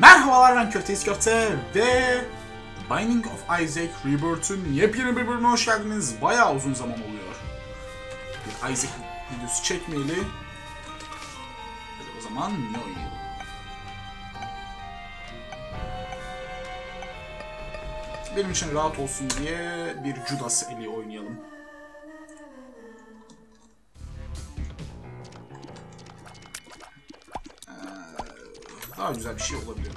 Merhabalar, ben Köftesi Köfte ve Binding of Isaac Rebirth'ün yepyeni bir bölümüne hoş geldiniz. Bayağı uzun zaman oluyor. Bir Isaac videosu çekmeyeli. Hadi o zaman ne oynayalım? Benim için rahat olsun diye bir Judas eli oynayalım. Daha güzel bir şey olabilir.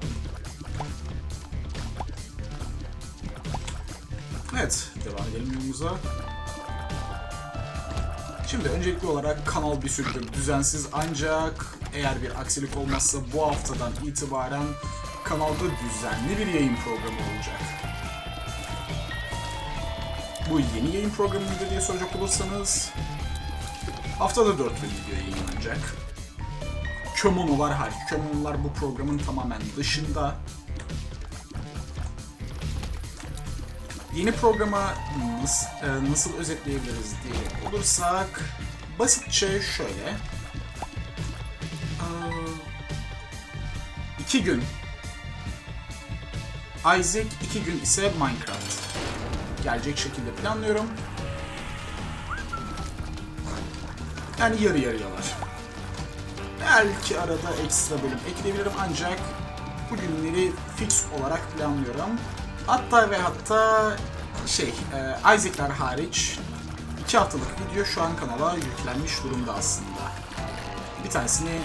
Evet, devam edelim yolumuza. Şimdi öncelikli olarak kanal bir süredir düzensiz, ancak eğer bir aksilik olmazsa bu haftadan itibaren kanalda düzenli bir yayın programı olacak. Bu yeni yayın programı nedir diye soracak olursanız, haftada 4 video yayınlanacak. Kömonolar hariç. Kömonolar bu programın tamamen dışında. Yeni programa nasıl özetleyebiliriz diye olursak, basitçe şöyle. 2 gün Isaac, 2 gün ise Minecraft. Gelecek şekilde planlıyorum. Yani yarı yarıyalar. Belki arada ekstra bölüm ekleyebilirim, ancak bu günleri fix olarak planlıyorum. Hatta ve hatta Isaac'ler hariç 2 haftalık video şu an kanala yüklenmiş durumda aslında. Bir tanesini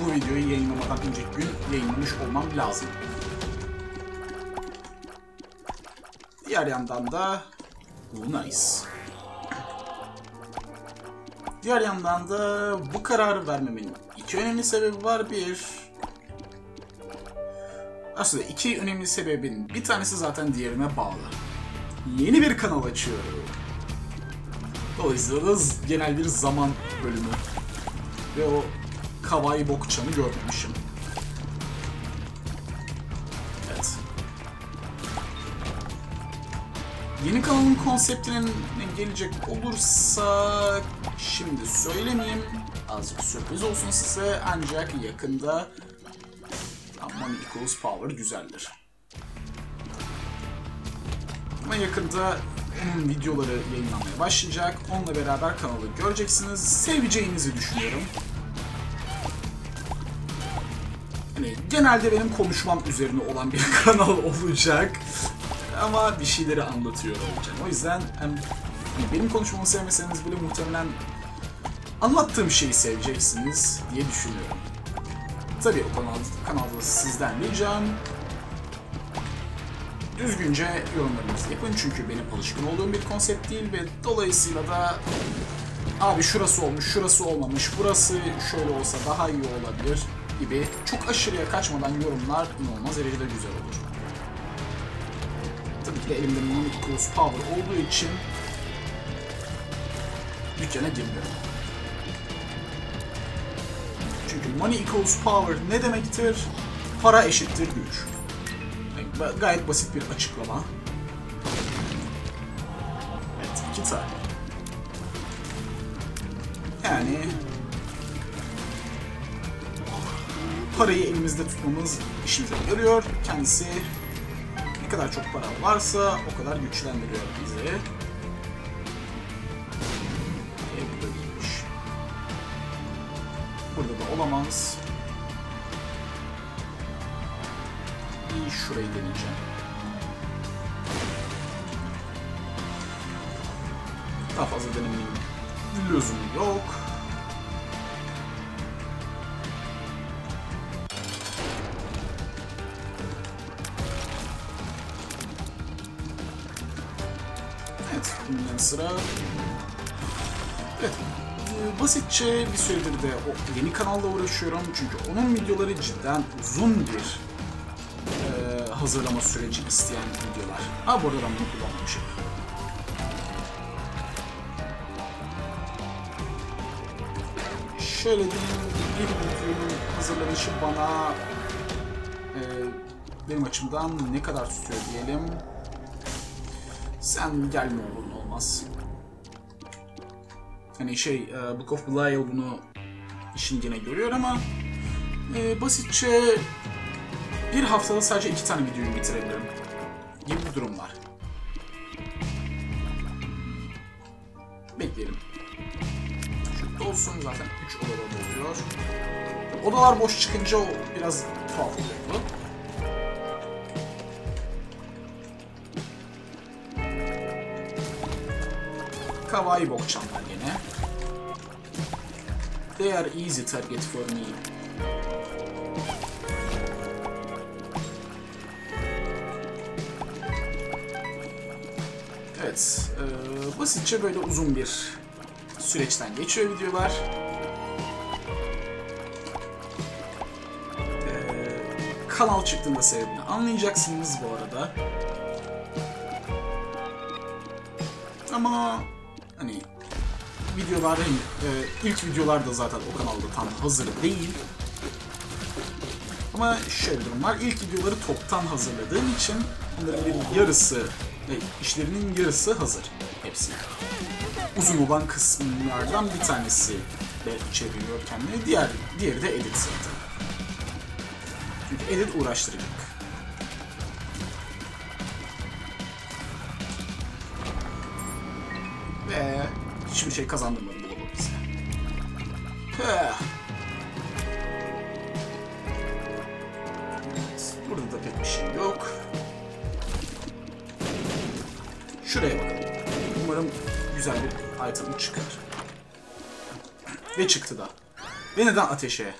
bu videoyu yayınlamadan önceki gün yayınlamış olmam lazım. Diğer yandan da bu kararı vermemin 2 önemli sebebi var. Aslında 2 önemli sebebin bir tanesi zaten diğerine bağlı. Yeni bir kanal açıyorum. Dolayısıyla da genel bir zaman bölümü. Ve o kawaii bokçanı görmemişim. Evet. Yeni kanalın konseptine gelecek olursak, şimdi söylemeyeyim, azıcık sürpriz olsun size, ancak yakında Among Us Power güzeldir. Ama yakında onun videoları yayınlanmaya başlayacak, onunla beraber kanalı göreceksiniz, seveceğinizi düşünüyorum. Yani genelde benim konuşmam üzerine olan bir kanal olacak ama bir şeyleri anlatıyor olacağım. O yüzden benim konuşmamı sevmeseniz bile muhtemelen anlattığım şeyi seveceksiniz diye düşünüyorum. Tabii o kanalda sizden ricam, düzgünce yorumlarınızı yapın, çünkü benim alışkın olduğum bir konsept değil ve dolayısıyla da abi şurası olmuş, şurası olmamış, burası şöyle olsa daha iyi olabilir gibi çok aşırıya kaçmadan yorumlar inanılmaz derecede güzel olur. Tabii ki de elimde Minecraft Cross Power olduğu için dükkana girmiyorum. Çünkü money equals power ne demektir? Para eşittir güç. Yani gayet basit bir açıklama. Evet, 2 tane. Yani parayı elimizde tutmamız işimize yarıyor. Kendisi ne kadar çok para varsa o kadar güçlendiriyor bizi. Burada da olamaz. Bir şurayı deneyeceğim. Daha fazla denemeyin lüzumu yok. Evet, bundan sıra. Evet. Basitçe bir süredir de o yeni kanalda uğraşıyorum, çünkü onun videoları cidden uzun bir hazırlama süreci isteyen videolar. Ha, bu arada ben bunu kullanmamışım. Şöyle diyeyim, bir videonun hazırlanışı bana benim açımdan ne kadar tutuyor diyelim. Sen gelme olur olmaz. Hani Book of Lies bunu işin gene görüyor ama basitçe bir haftada sadece 2 tane videoyu bitirebilirim gibi bir durum var. Bekleyelim. Şu dolsun, zaten 3 oda oluyor. Odalar boş çıkınca o biraz tuhaf oluyor bu. Kawaii bokçanlar gene. They are easy target for me. Evet, basitçe böyle uzun bir süreçten geçiyor videolar. Kanal çıktığında sebebini anlayacaksınız bu arada. Ama hani videolar, ilk videolar da zaten o kanalda tam hazır değil. Ama şöyle bir durum var, ilk videoları toptan hazırladığım için onların bir yarısı, işlerinin yarısı hazır. Hepsi. Uzun olan kısımlardan bir tanesi de içeriyor kendini, diğeri de edit zaten. Çünkü edit uğraştıracak. Ve hiçbir şey kazandırmadı bu olay bize. Burada da pek bir şey yok. Şuraya bakalım. Umarım güzel bir item çıkar. Ve çıktı da. Ve neden ateşe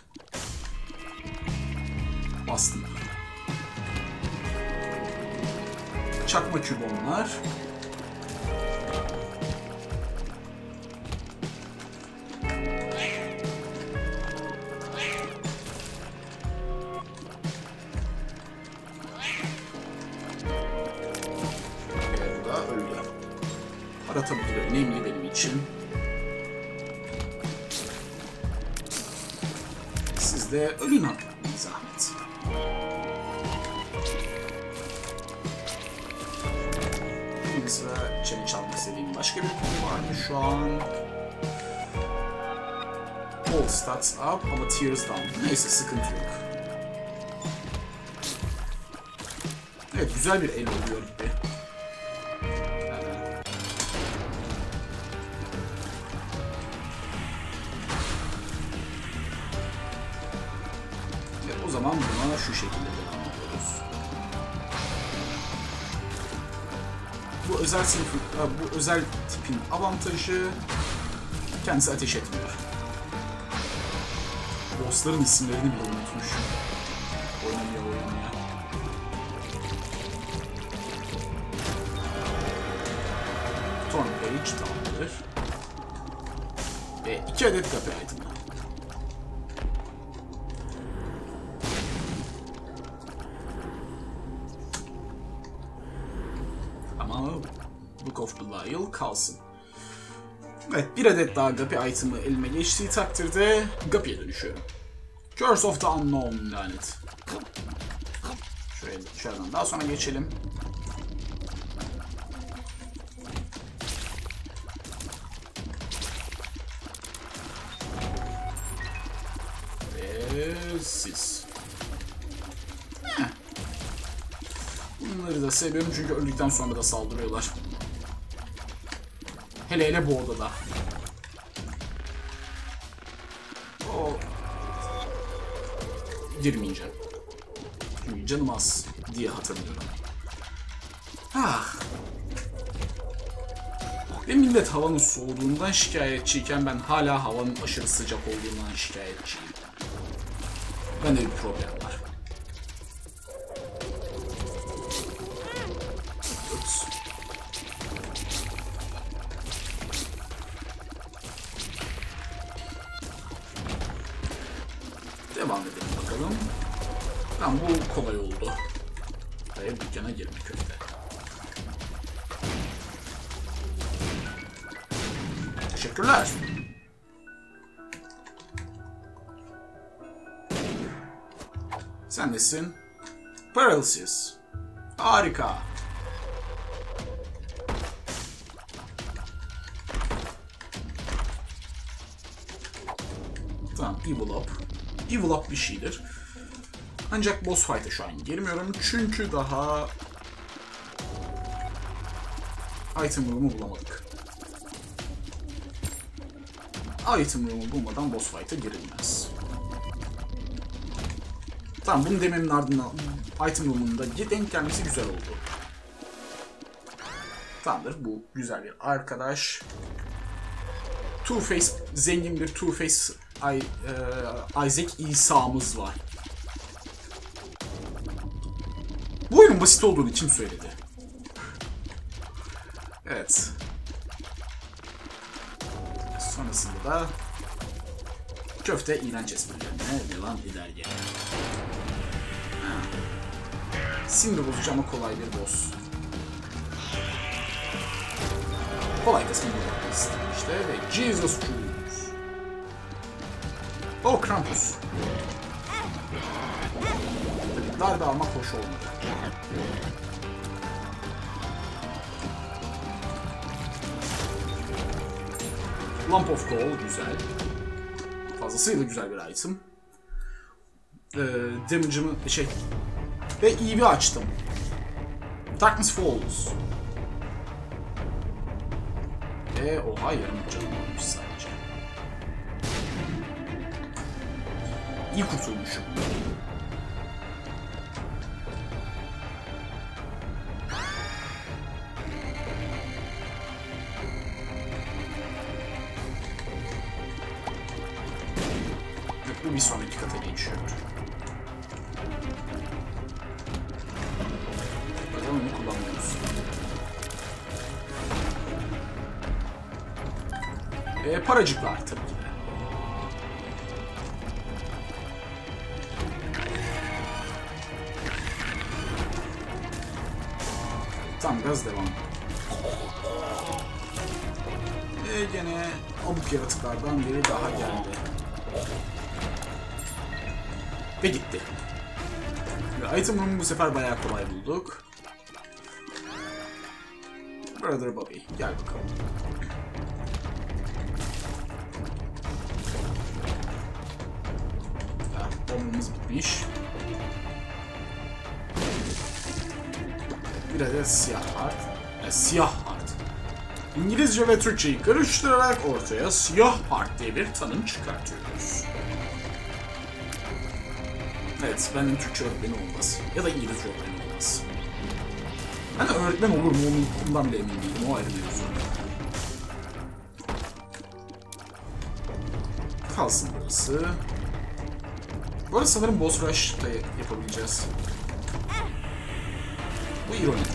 bastım? Çakma kübonlar. Ölün hakkında bir zahmet. Mesela çene çalmak istediğim başka bir konu var mı şu an? All stats up ama tears down. Neyse, sıkıntı yok. Evet, güzel bir el oluyor gibi. Şu şekilde devam ediyoruz. Bu özel tipin avantajı kendisi ateş etmiyor. Bossların isimlerini bile unutmuş. Oynamaya. Torn Page tamamdır. Ve 2 adet kapı item. Book of Lies kalsın. Evet, 1 adet daha Guppy item'ı elime geçtiği takdirde Guppy'ye dönüşüyorum. Curse of the Unknown lanet. Şuradan daha sonra geçelim. Ve siz. Bunları da seviyorum çünkü öldükten sonra da saldırıyorlar. Hele bu odada. O girmeyeceğim. Çünkü canım az diye hatırlıyorum. Ah. Ve millet havanın soğuduğundan şikayetçiyken ben hala havanın aşırı sıcak olduğundan şikayetçiyim. Bende bir problem var. Kolay oldu. Hayır, dükkana girme köfte. Teşekkürler. Sen nesin? Paralysis. Harika. Tamam, Evil Up. Evil Up bir şeydir. Ancak boss fight'a şu an girmiyorum çünkü daha item room'u bulamadık. Item room'u bulmadan boss fight'a girilmez. Tamam, bunu dememin ardından item room'un da denk gelmesi güzel oldu. Tamamdır, bu güzel bir arkadaş. Two Face, zengin bir Two Face Isaac İsa'mız var. Bu oyunun basit olduğunu için söyledi. Evet. Sonrasında da köfte iğrenç esprilerine devam eder yani. Sindir bozucu ama kolay bir boss. Kolay kısmını yapmak istedim işte ve Jesus Judas. O Krampus. Tabii darbe almak hoş olmadı. Lamp of gold güzel. Fazlasıyla güzel bir item. Damage'ımı şey... Ve EV açtım. Darkness Falls. Oha, yarım canım olmuş sadece. İyi kurtulmuşum. Bu bir sonraki kata geçiyor. Bakalım onu kullanmıyoruz. Paracıklar tabii ki de. Tam gaz devam. Gene abuk yaratıklardan biri daha geldi. Ve gitti. Ve item room'u bu sefer bayağı kolay bulduk. Brother Bobby, gel bakalım. Bombamız bitmiş. Bir adet Siyah Heart. Siyah Heart. İngilizce ve Türkçeyi karıştırarak ortaya Siyah Heart diye bir tanım çıkartıyoruz. Evet, benim Türkçe öğretmeni olmaz. Ya da İngilizce öğretmeni olmaz. Hani öğretmen olur mu? Ondan bile emin değilim. O ayrı bir mevzu. Kalsın burası. Bu arada sanırım boss rush da yapabileceğiz. Bu ironik.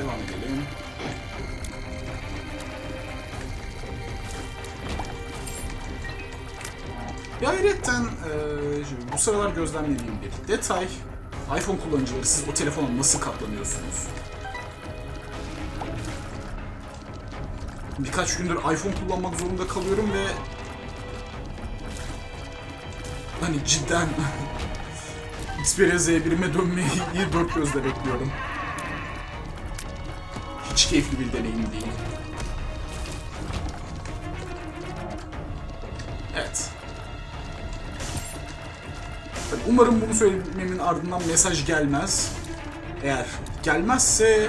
Devam edelim. Ya ayrıca bu sıralar gözlemlediğim bir detay. iPhone kullanıcıları, siz o telefona nasıl katlanıyorsunuz? Birkaç gündür iPhone kullanmak zorunda kalıyorum ve... Hani cidden... Xperia Z1'ime dönmeyi dört gözle bekliyorum. Hiç keyifli bir deneyim değil. Evet. Umarım bunu söylememin ardından mesaj gelmez. Eğer gelmezse...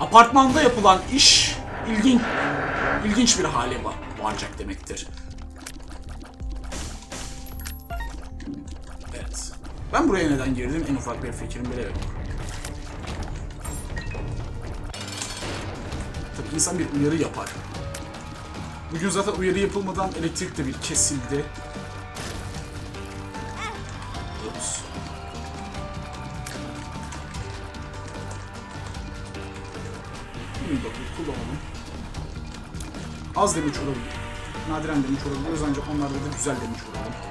Apartmanda yapılan iş ilginç bir hale varacak demektir. Evet. Ben buraya neden girdim? En ufak bir fikrim bile yok. Tabii insan bir uyarı yapar. Bugün zaten uyarı yapılmadan elektrik de bir kesildi. Az damage olabilir. Nadiren damage olabiliyoruz ancak onlarda da güzel damage olabilir.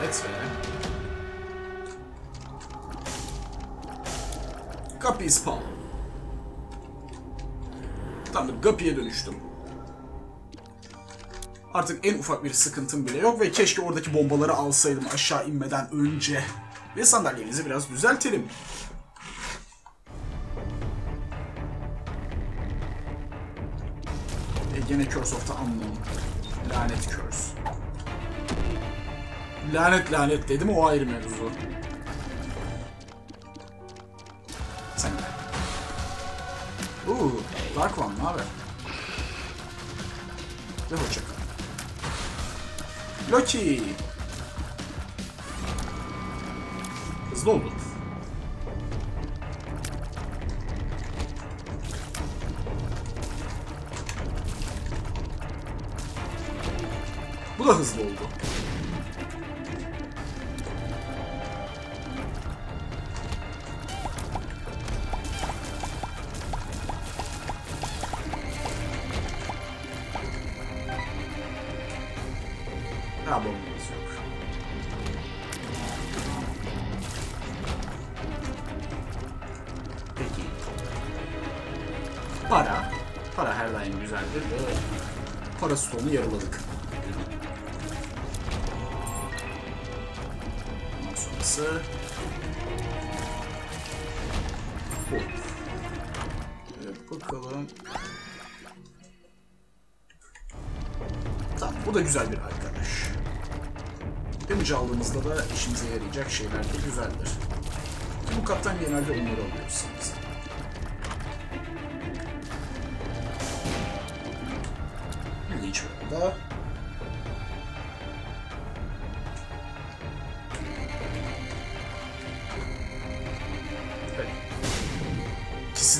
Evet. Guppy spawn. Tamamdır, Guppy'ye dönüştüm. Artık en ufak bir sıkıntım bile yok ve keşke oradaki bombaları alsaydım aşağı inmeden önce. Ve sandalyemizi biraz düzeltelim. Gene Curse of the Unknown. Lanet curse. Lanet lanet dedim, o ayrı mevzu. Sen gel. Dark Wand ne haber? Ve hoşçakal. Loki! Hızlı oldu. Bu da hızlı oldu. Ha, bombamız yok. Peki. Para. Para her daim güzeldir. Para stonu yaraladık. Evet, bakalım. Tamam, bu da güzel bir arkadaş. Demici aldığımızda da işimize yarayacak şeyler de güzeldir. Bu kaptan genelde onları alıyorsunuz. İlginç bir arada.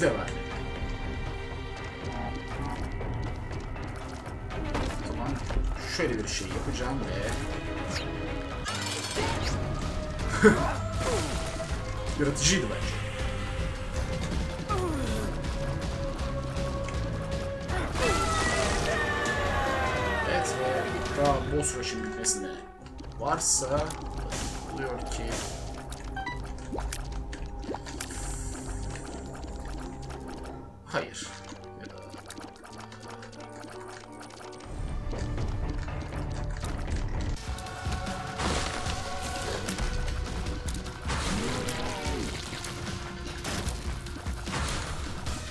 De var. O zaman şöyle bir şey yapacağım ve yaratıcıydı bence. Evet, daha boss rush'ın bitmesine varsa oluyor ki hayır.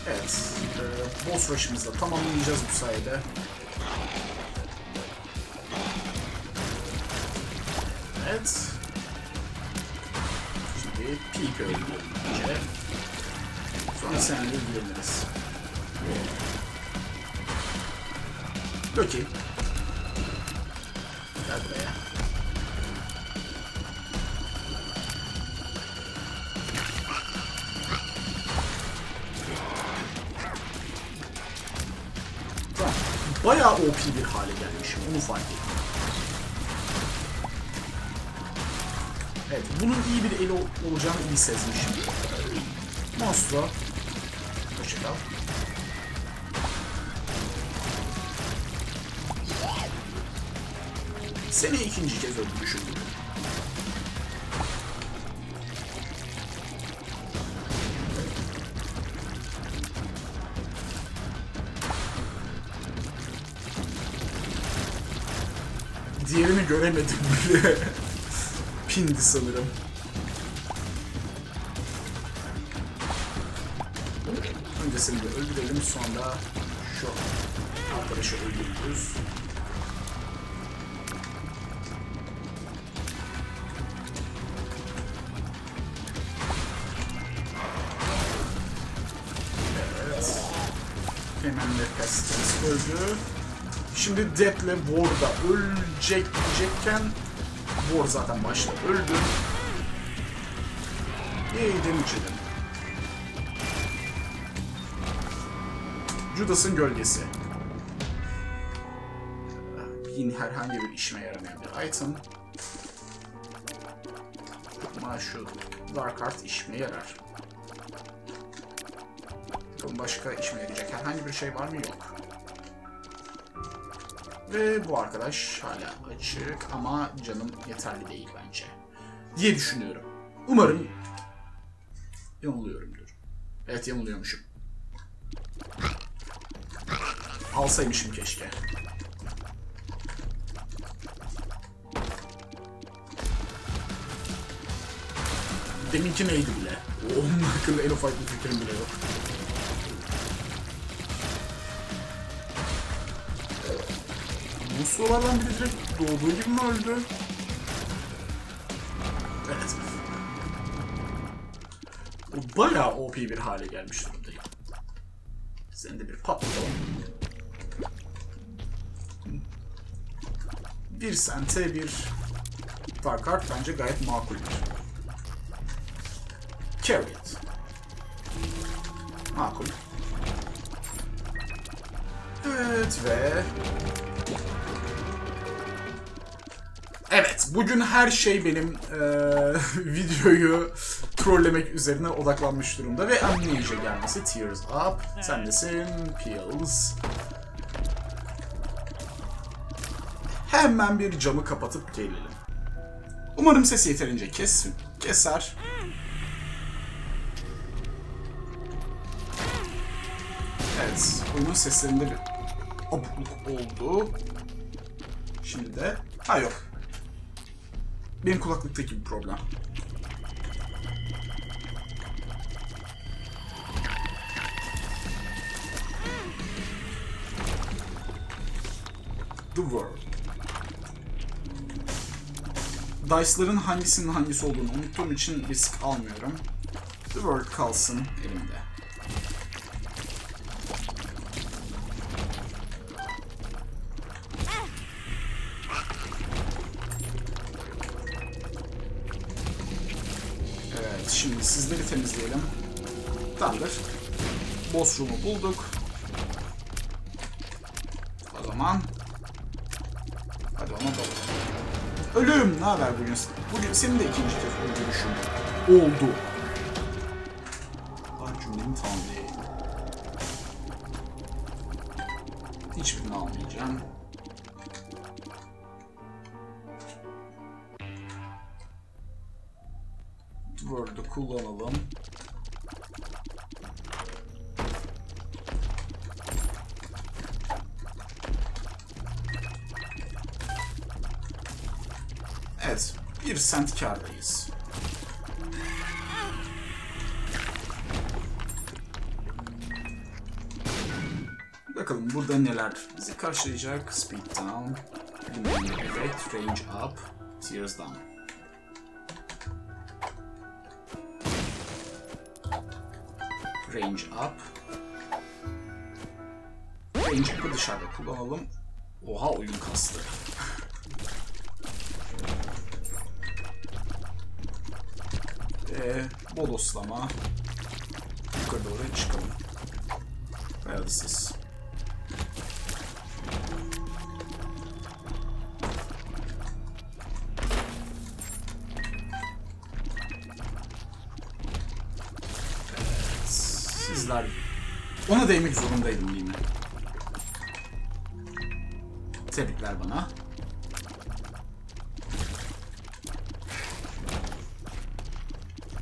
Evet. Boss rush'ımızla tamamlayacağız bu sayede. Evet. Şimdi peak öldürelim. Sonra seninle ilgileniriz. Peki. Gel buraya. Tamam. Bayağı OP bir hale gelmişim. Onu fark ettim. Evet. Bunun iyi bir eli olacağını iyi sezmişim. Monstro. Hoşçakal. Seni ikinci kez öldürmüşüm. Diğerini göremedim bile. Pindi sanırım. Öncesinde öldürelim, sonra şu arkadaşı öldürürüz. Öldü. Şimdi Death'le War'da ölecekken War zaten başta öldü. Yedim içelim. Judas'ın gölgesi. Yine herhangi bir işime yaramayan bir item. Ama şu Darkheart işime yarar. Başka işime yarayacak herhangi bir şey var mı? Yok. Ve bu arkadaş hala açık ama canım yeterli değil bence diye düşünüyorum. Umarım yanılıyorumdur. Evet, yanılıyormuşum. Alsaymışım keşke. deminki neydi bile. Onun hakkında en ufak bir fikrim bile yok. Bu sorulardan biri direkt doğduğu gibi mi öldü? Evet. O bayağı OP bir hale gelmiş durumdayım. Sen de bir patlatalım. Bir sente bir Darkheart bence gayet makuldür. Chariot. Makul. Evet ve... Evet, bugün her şey benim videoyu trollemek üzerine odaklanmış durumda ve Amnesia gelmesi, Tears Up, sendesin, Pills. Hemen bir camı kapatıp gelelim. Umarım sesi yeterince keser. Evet, oyunun seslerinde bir abukluk oldu. Şimdi de... Ha yok. Benim kulaklıktaki bir problem. The World. Dice'ların hangisinin hangisi olduğunu unuttuğum için risk almıyorum. The World kalsın elimde. Şimdi sizleri temizleyelim. Tamamdır. Boss room'u bulduk. O zaman... Hadi ona dalalım. Ölüm! Ne haber bugün? Bugün senin de ikinci kez öldürüşün oldu. Daha cümlemi tamamlayayım. Hiçbirini almayacağım. World'u kullanalım. Evet, bir sent kârdayız. Bakalım burada neler bizi karşılayacak. Speed down, effect, range up, tears down. Range up. Range up'ı dışarıda kullanalım. Oha oyun kastı. Bodoslama. Yukarı doğru çıkalım. Hayalsiz. Ona değmek zorundaydım yine. Tebrikler bana.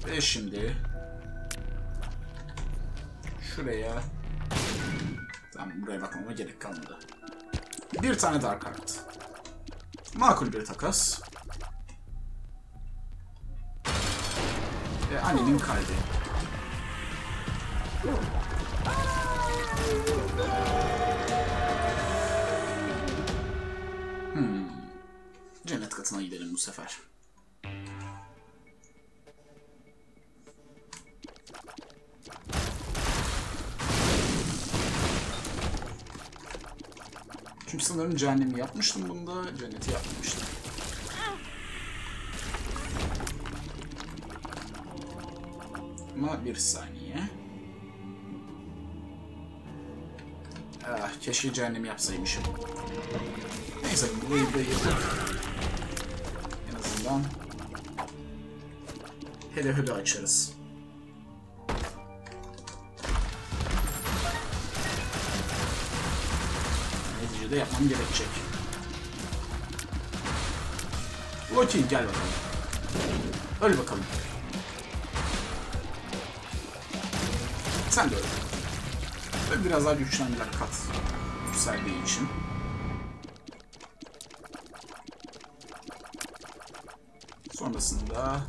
Ve şimdi şuraya, tamam buraya bakmama gerek kalmadı. Bir tane Darkheart. Makul bir takas. Ve annenin kalbi. Cennet katına gidelim bu sefer. Çünkü sanırım cehennemi yapmıştım bunda, cenneti yapmamıştım. Ama bir saniye. Ah, keşke cehennemi yapsaymışım. Neyse, burayı da yapalım. En azından hele hele açarız. Neticede yapmam gerekecek. Loki gel bakalım. Öl bakalım. Sen de öl. Ve biraz daha güçlendiler kat yükseldiği için. Sonrasında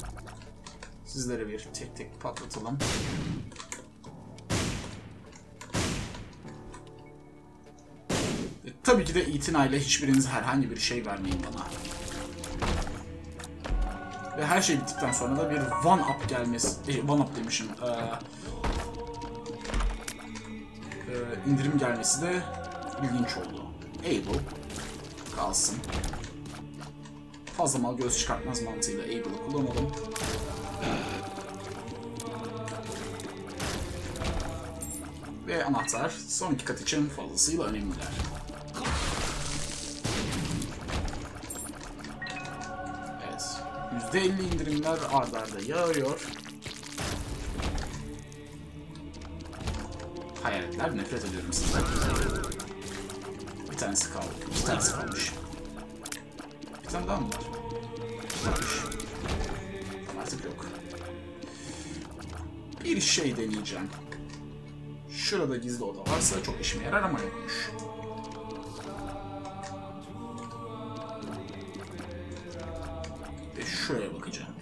sizlere bir tek tek patlatalım. Tabii ki de itinayla hiçbiriniz herhangi bir şey vermeyin bana. Ve her şey bittikten sonra da bir one up gelmesi, one up demişim, indirim gelmesi de ilginç oldu. Able kalsın. Fazla mal göz çıkartmaz mantığıyla Able'ı kullanalım. Ve anahtar son iki kat için fazlasıyla önemliler. Evet. %50 indirimler ard arda yağıyor. Hayaletler, nefret ediyorum sizden. Bir tanesi kaldı. İki tanesi kalmış. Bir tane daha mı var? Varmış. Artık yok. Bir şey deneyeceğim. Şurada gizli oda varsa çok işime yarar ama yokmuş. Ve şuraya bakacağım.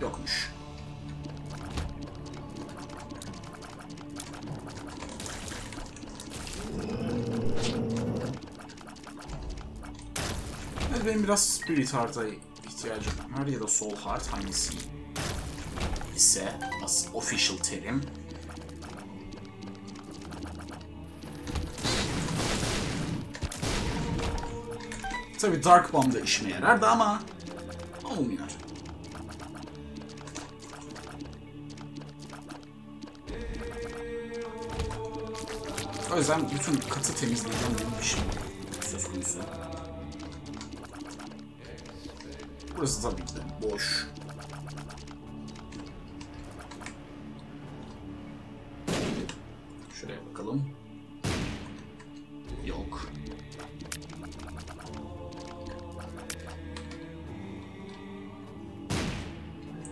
Yokmuş. Evet, benim biraz Spirit Heart'a ihtiyacım var ya da Soul Heart, hangisi ise nasıl official terim. Tabii Dark Wand da işime yarardı ama olmuyor. O yüzden bütün katı temizleyeceğim bir şey söz konusu. Burası tabii ki de boş. Şuraya bakalım. Yok.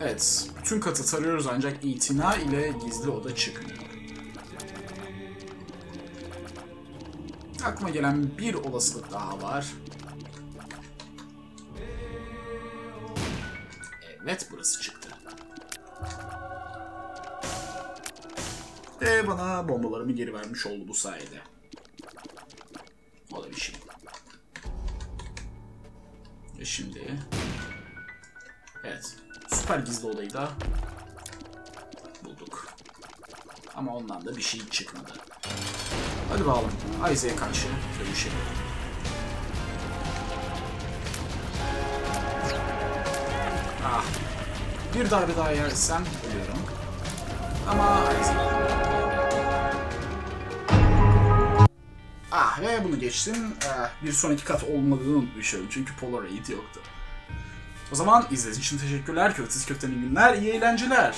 Evet, bütün katı tarıyoruz ancak itina ile gizli oda çıkmıyor. Aklıma gelen bir olasılık daha var. Evet, burası çıktı. Ve bana bombalarımı geri vermiş oldu bu sayede. O da bir şey. Ve şimdi... Evet. Süper gizli odayı da bulduk. Ama ondan da bir şey çıkmadı. Hadi bakalım. Isaac'e karşı dövüşelim. Ah. Bir darbe daha yersem ölüyorum. Ama Isaac. Ah ve bunu geçtim. Bir sonraki kat olmadığını unutmuşum. Çünkü Polaroid yoktu. O zaman izlediğiniz için teşekkürler. Köftesiz köftenin günler, iyi eğlenceler.